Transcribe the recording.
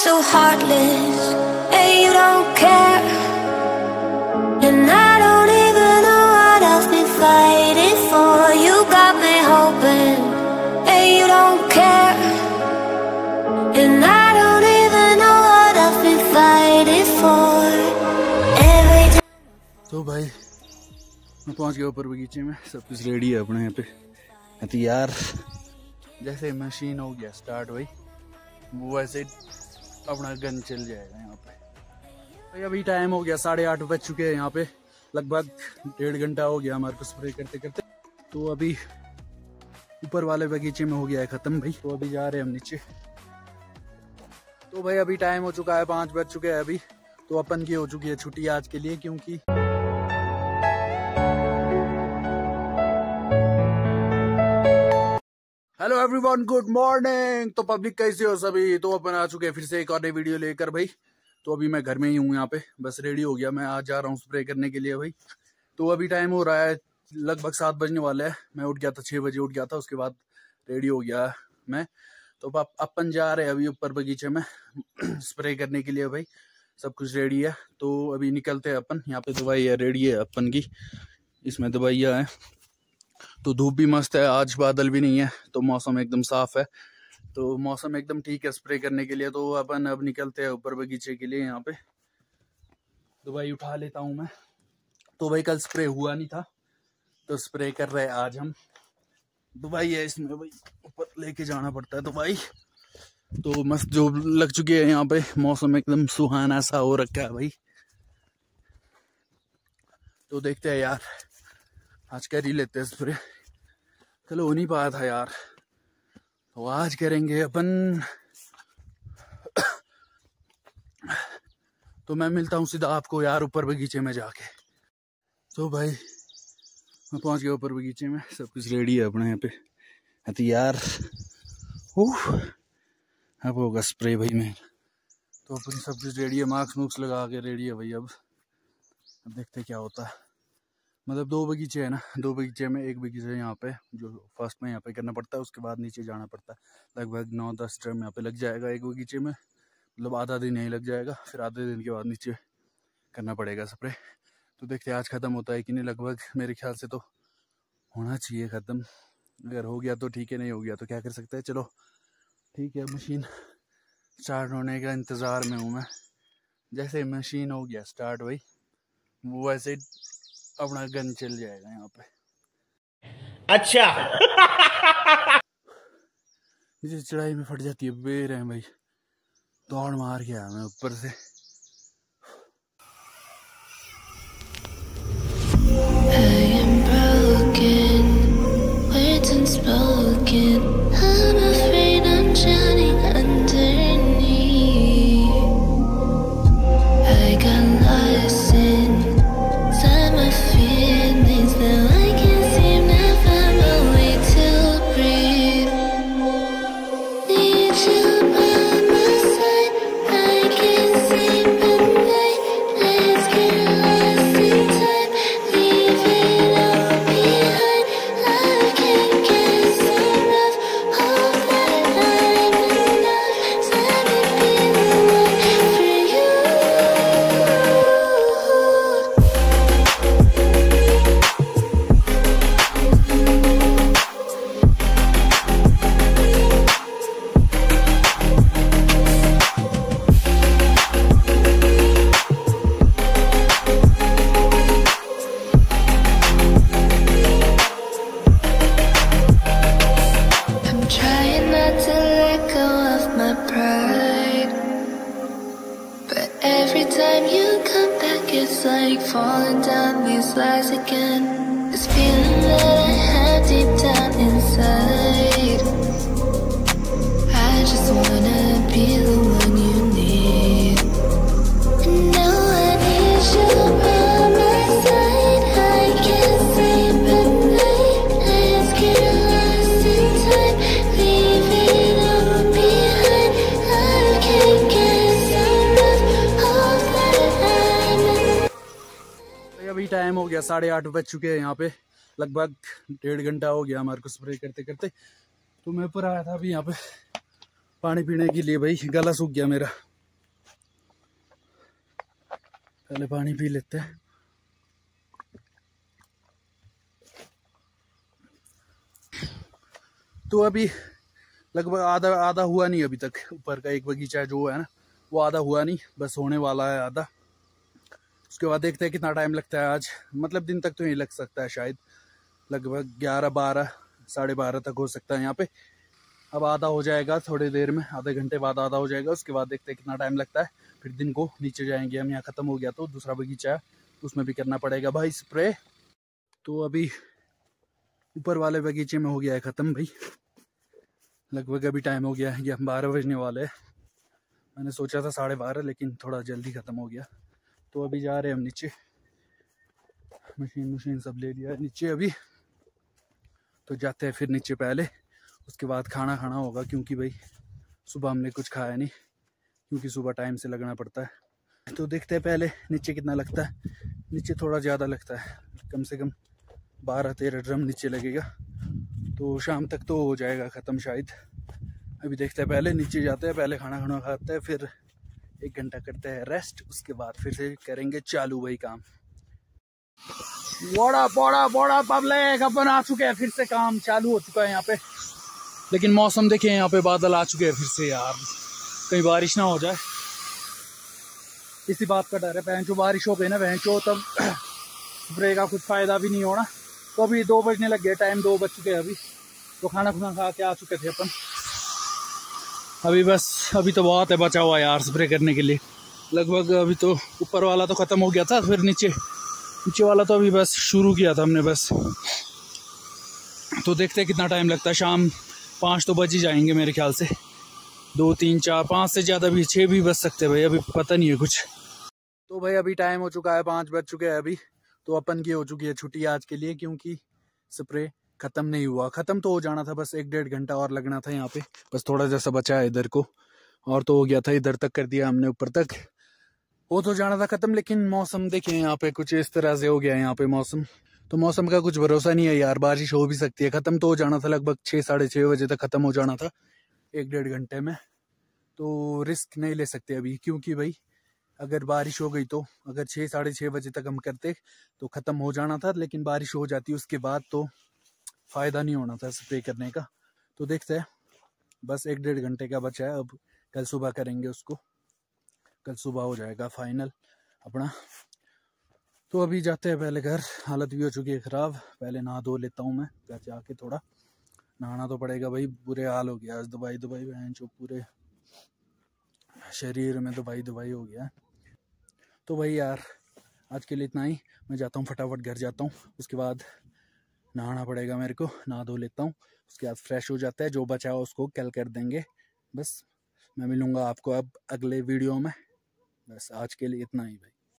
so heartless and you don't care, and I don't even know what I've been fighting for. You got me hoping and you don't care, and I don't even know what I've been fighting for. Every time. So भाई मैं पहुंच गया ऊपर बगीचे में, सब कुछ ready है अपने यहाँ पे हथियार। जैसे मशीन हो गया स्टार्ट हुई वो वैसे अपना गन चल जाएगा यहाँ पे। तो अभी टाइम हो गया 8:30 बज चुके हैं यहाँ पे, लगभग 1.5 घंटा हो गया हमारे को स्प्रे करते करते। तो अभी ऊपर वाले बगीचे में हो गया है खत्म भाई, तो अभी जा रहे हैं हम नीचे। तो भाई अभी टाइम हो चुका है, 5 बज चुके हैं अभी। तो अपन की हो चुकी है छुट्टी आज के लिए, क्योंकि हेलो एवरीवन, गुड मॉर्निंग। तो पब्लिक कैसे हो सभी? तो अपन आ चुके हैं फिर से एक और नई वीडियो लेकर भाई। तो अभी मैं घर में ही हूँ यहाँ पे, बस रेडी हो गया मैं, आज जा रहा हूँ स्प्रे करने के लिए भाई। तो अभी टाइम हो रहा है लगभग 7 बजने वाला है। मैं उठ गया था 6 बजे उठ गया था, उसके बाद रेडी हो गया मैं। तो अपन जा रहे हैं अभी ऊपर बगीचे में स्प्रे करने के लिए भाई, सब कुछ रेडी है। तो अभी निकलते हैं अपन। यहाँ पे दवाई है रेडी है अपन की, इसमें दवाइयाँ हैं। तो धूप भी मस्त है आज, बादल भी नहीं है, तो मौसम एकदम साफ है, तो मौसम एकदम ठीक है स्प्रे करने के लिए। तो अपन अब निकलते हैं ऊपर बगीचे के लिए। यहाँ पे दवाई उठा लेता हूँ मैं। तो भाई कल स्प्रे हुआ नहीं था, तो स्प्रे कर रहे हैं आज हम। दवाई है इसमें भाई, ऊपर लेके जाना पड़ता है दवाई। तो मस्त जो लग चुकी है यहाँ पे, मौसम एकदम सुहाना सा हो रखा है भाई। तो देखते हैं यार आज कर ही लेते हैं स्प्रे, कल हो नहीं पाया था यार, तो आज करेंगे अपन। तो मैं मिलता हूँ सीधा आपको यार ऊपर बगीचे में जाके। तो भाई मैं पहुँच गया ऊपर बगीचे में, सब कुछ रेडी है अपने यहाँ पे हथियार। ओह अब होगा स्प्रे भाई मेरा। तो अपन सब कुछ रेडी है, मास्क मुक्स लगा के रेडी है भाई। अब देखते क्या होता है। मतलब 2 बगीचे है ना, 2 बगीचे में एक बगीचे यहाँ पे जो फर्स्ट में यहाँ पे करना पड़ता है, उसके बाद नीचे जाना पड़ता है। लगभग 9-10 टर्म यहाँ पे लग जाएगा एक बगीचे में, मतलब आधा दिन यहीं लग जाएगा, फिर आधे दिन के बाद नीचे करना पड़ेगा स्प्रे। तो देखते हैं आज ख़त्म होता है कि नहीं। लगभग मेरे ख्याल से तो होना चाहिए ख़त्म, अगर हो गया तो ठीक है, नहीं हो गया तो क्या कर सकते हैं। चलो ठीक है, मशीन स्टार्ट होने का इंतज़ार में हूँ मैं। जैसे मशीन हो गया स्टार्ट भाई वो वैसे अपना गन चल जाएगा यहाँ पे। अच्छा नीचे चढ़ाई में फट जाती है, बेर है भाई, दौड़ मार गया मैं ऊपर से। It's like falling down these lies again. This feeling that I have deep down inside, I just wanna be the one you need. And now I need you by my side. I can't sleep at night, let's get lost in time, leave it all behind. I can't get enough of that. अभी time हो गया 8:30 बज चुके हैं यहाँ पे, लगभग 1.5 घंटा हो गया हमारे को स्प्रे करते करते। तो मैं ऊपर आया था अभी यहाँ पे, पानी पीने के लिए। भाई गला सूख गया मेरा, पहले पानी पी लेते हैं। तो अभी लगभग आधा हुआ नहीं अभी तक, ऊपर का एक बगीचा जो है ना वो आधा हुआ नहीं, बस होने वाला है आधा। उसके बाद देखते हैं कितना टाइम लगता है आज, मतलब दिन तक तो नहीं लग सकता है, शायद लगभग 11-12 साढ़े 12 तक हो सकता है यहाँ पे। अब आधा हो जाएगा थोड़ी देर में, आधे घंटे बाद आधा हो जाएगा। उसके बाद देखते हैं कितना टाइम लगता है, फिर दिन को नीचे जाएंगे हम। यहाँ ख़त्म हो गया तो दूसरा बगीचा है, उसमें भी करना पड़ेगा भाई स्प्रे। तो अभी ऊपर वाले बगीचे में हो गया है ख़त्म भाई, लगभग अभी टाइम हो गया है, ये 12 बजने वाले हैं। मैंने सोचा था 12:30, लेकिन थोड़ा जल्दी ख़त्म हो गया। तो अभी जा रहे हैं हम नीचे, मशीन सब ले लिया है नीचे अभी, तो जाते हैं फिर नीचे पहले। उसके बाद खाना खाना होगा, क्योंकि भाई सुबह हमने कुछ खाया नहीं, क्योंकि सुबह टाइम से लगना पड़ता है। तो देखते हैं पहले नीचे कितना लगता है। नीचे थोड़ा ज़्यादा लगता है, कम से कम 12-13 ड्रम नीचे लगेगा। तो शाम तक तो हो जाएगा ख़त्म शायद। अभी देखते हैं, पहले नीचे जाते हैं, पहले खाना खाना खाते हैं, फिर 1 घंटा करते हैं रेस्ट, उसके बाद फिर से करेंगे चालू वही काम। बड़ा पब्लिक अपन आ चुके हैं, फिर से काम चालू हो चुका है यहाँ पे। लेकिन मौसम देखिए, यहाँ पे बादल आ चुके हैं फिर से यार, कहीं बारिश ना हो जाए, इसी बात का डर है। भैंचो बारिश हो गई ना भैंचो, तब स्प्रे का कुछ फ़ायदा भी नहीं होना। तो अभी 2 बजने लग गए, टाइम 2 बज चुके हैं अभी। तो खाना खुना खा के आ चुके थे अपन अभी, बस अभी तो बहुत है बचा हुआ यार स्प्रे करने के लिए। लगभग अभी तो ऊपर वाला तो ख़त्म हो गया था, फिर नीचे वाला तो अभी बस शुरू किया था हमने बस। तो देखते हैं कितना टाइम लगता है, शाम 5 तो बज ही जाएंगे मेरे ख्याल से, 2, 3, 4, 5 से ज़्यादा भी 6 भी बज सकते हैं भाई, अभी पता नहीं है कुछ। तो भाई अभी टाइम हो चुका है, 5 बज चुके हैं अभी। तो अपन की हो चुकी है छुट्टी आज के लिए, क्योंकि स्प्रे ख़त्म नहीं हुआ। ख़त्म तो हो जाना था, बस 1-1.5 घंटा और लगना था यहाँ पे, बस थोड़ा जैसा बचा है इधर को, और तो हो गया था। इधर तक कर दिया हमने, ऊपर तक वो तो जाना था ख़त्म। लेकिन मौसम देखिए यहाँ पे कुछ इस तरह से हो गया है यहाँ पे मौसम। तो मौसम का कुछ भरोसा नहीं है यार, बारिश हो भी सकती है। ख़त्म तो हो जाना था, लगभग 6, साढ़े 6 बजे तक ख़त्म हो जाना था, 1-1.5 घंटे में। तो रिस्क नहीं ले सकते अभी, क्योंकि भाई अगर बारिश हो गई तो, अगर 6, साढ़े 6 बजे तक हम करते तो ख़त्म हो जाना था। लेकिन बारिश हो जाती उसके बाद, तो फ़ायदा नहीं होना था स्प्रे करने का। तो देखते हैं, बस 1-1.5 घंटे का बचा है, अब कल सुबह करेंगे उसको, कल सुबह हो जाएगा फाइनल अपना। तो अभी जाते हैं पहले घर, हालत भी हो चुकी है ख़राब, पहले नहा धो लेता हूँ मैं, घर जाके थोड़ा नहाना तो पड़ेगा भाई। बुरे हाल हो गया आज, दवाई बहन जो पूरे शरीर में दवाई हो गया। तो भाई यार आज के लिए इतना ही, मैं जाता हूँ फटाफट घर जाता हूँ, उसके बाद नहाना पड़ेगा मेरे को, नहा धो लेता हूँ, उसके बाद फ्रेश हो जाता है। जो बचा हो उसको कल कर देंगे बस। मैं मिलूँगा आपको अब अगले वीडियो में, बस आज के लिए इतना ही भाई।